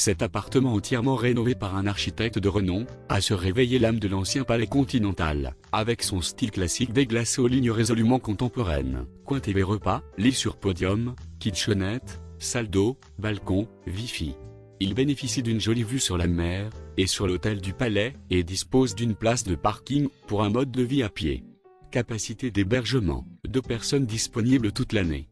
cet appartement entièrement rénové par un architecte de renom, a se réveiller l'âme de l'ancien palais continental, avec son style classique déglacé aux lignes résolument contemporaines, coins TV repas, lit sur podium, kitchenette, salle d'eau, balcon, wifi. Il bénéficie d'une jolie vue sur la mer, et sur l'hôtel du palais, et dispose d'une place de parking, pour un mode de vie à pied. Capacité d'hébergement, 2 personnes disponibles toute l'année.